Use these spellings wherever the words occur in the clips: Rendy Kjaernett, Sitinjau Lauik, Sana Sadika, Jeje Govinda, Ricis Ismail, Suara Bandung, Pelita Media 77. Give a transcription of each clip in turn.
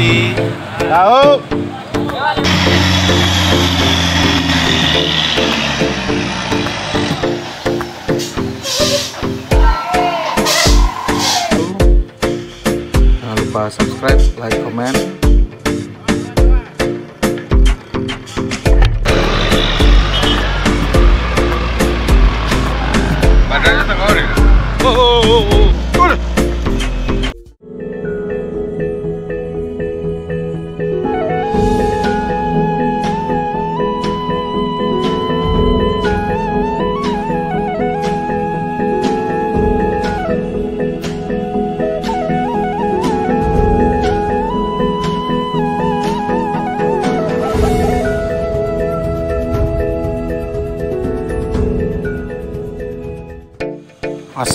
Gusti. Tahu. Jangan lupa subscribe, like, comment. Badannya tengok ni.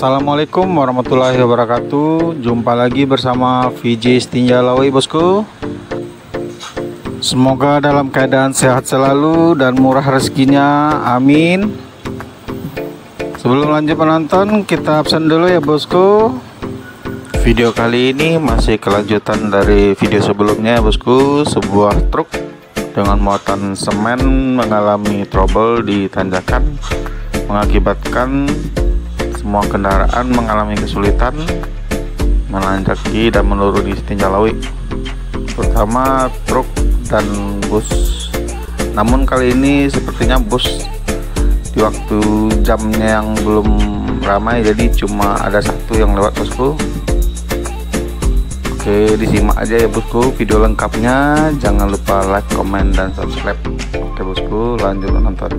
Assalamualaikum warahmatullahi wabarakatuh. Jumpa lagi bersama VJ Stinjau Lauik, bosku. Semoga dalam keadaan sehat selalu dan murah rezekinya, amin. Sebelum lanjut menonton, kita absen dulu ya bosku. Video kali ini masih kelanjutan dari video sebelumnya ya bosku. Sebuah truk dengan muatan semen mengalami trouble di tanjakan, mengakibatkan semua kendaraan mengalami kesulitan menanjaki dan menuruni Sitinjau Lauik, terutama truk dan bus. Namun kali ini sepertinya bus di waktu jamnya yang belum ramai, jadi cuma ada satu yang lewat bosku. Oke, disimak aja ya bosku video lengkapnya. Jangan lupa like, comment, dan subscribe. Oke bosku, lanjut menonton.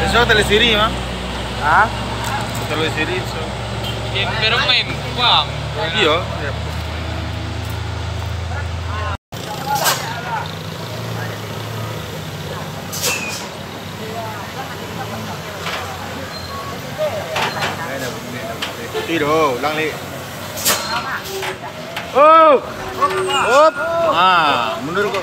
Eso te lo diría, ¿ah? Te lo diría. Pero me guau. Yo. Tiro, langli. Oh! Hop! Ah, mundur kok.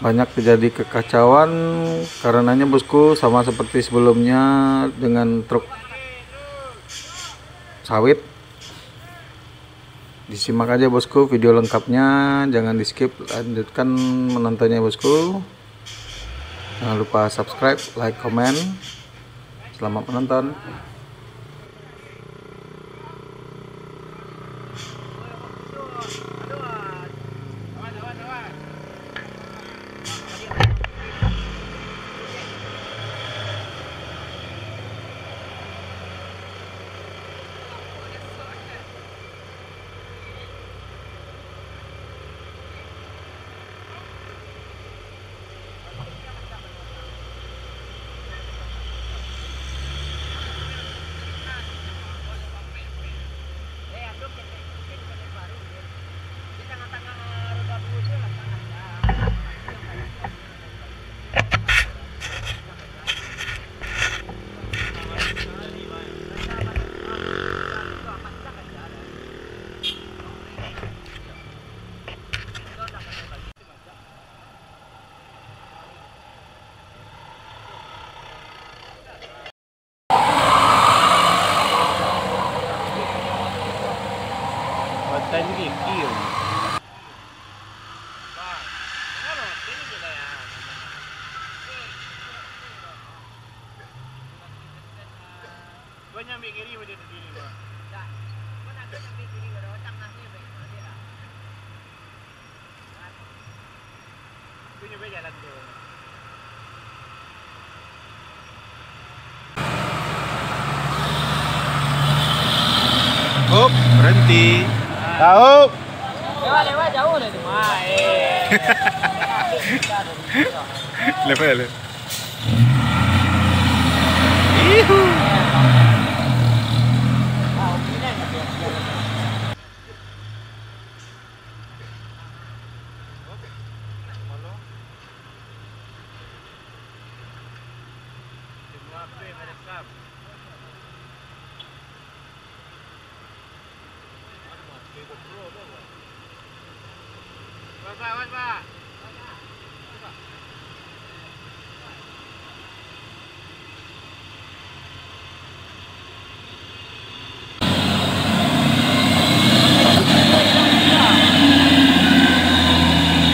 Banyak terjadi kekacauan karenanya bosku, sama seperti sebelumnya dengan truk sawit. Disimak aja bosku video lengkapnya, jangan di skip, lanjutkan menontonnya bosku. Jangan lupa subscribe, like, comment. Selamat menonton. Hup, berhenti. Tahu. Lewat jauh nih tuh. Lepas. Ihu.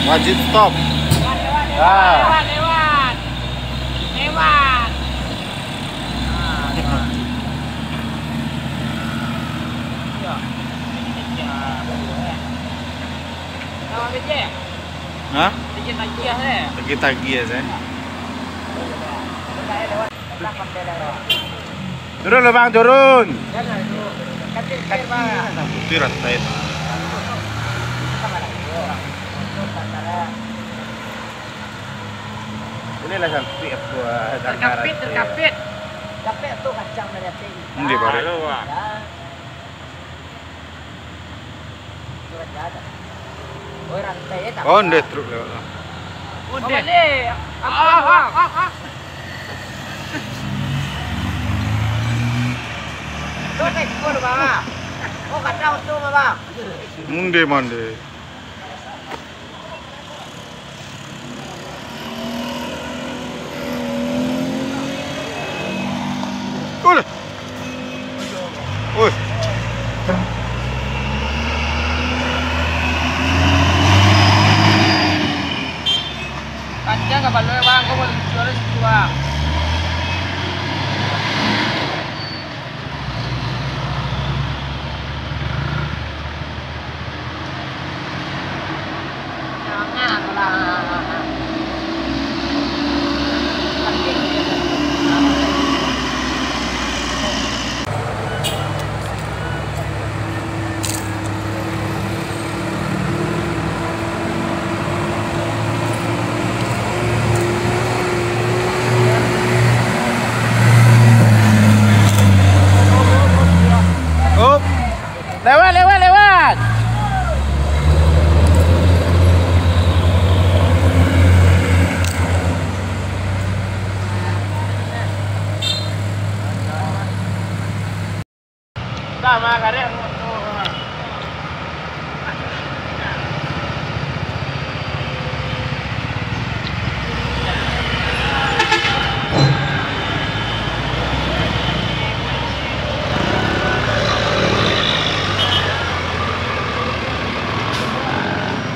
Wajib stop. Lewat. Hah? Tagi-tagi aja. Turun loh bang, turun. Putih rantai. Inilah sampai gua terkapit. Capek tuh kacang dari tinggi. Ini bare lo, Pak. Oh, rantai tak. Oh, ndek truk lewat. Oh, ndek. Ah. Tuh nek gua, Bang. Oh, kacang tuh, Bang. Mande.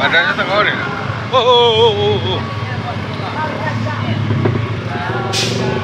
Badannya tengok ni. Oh.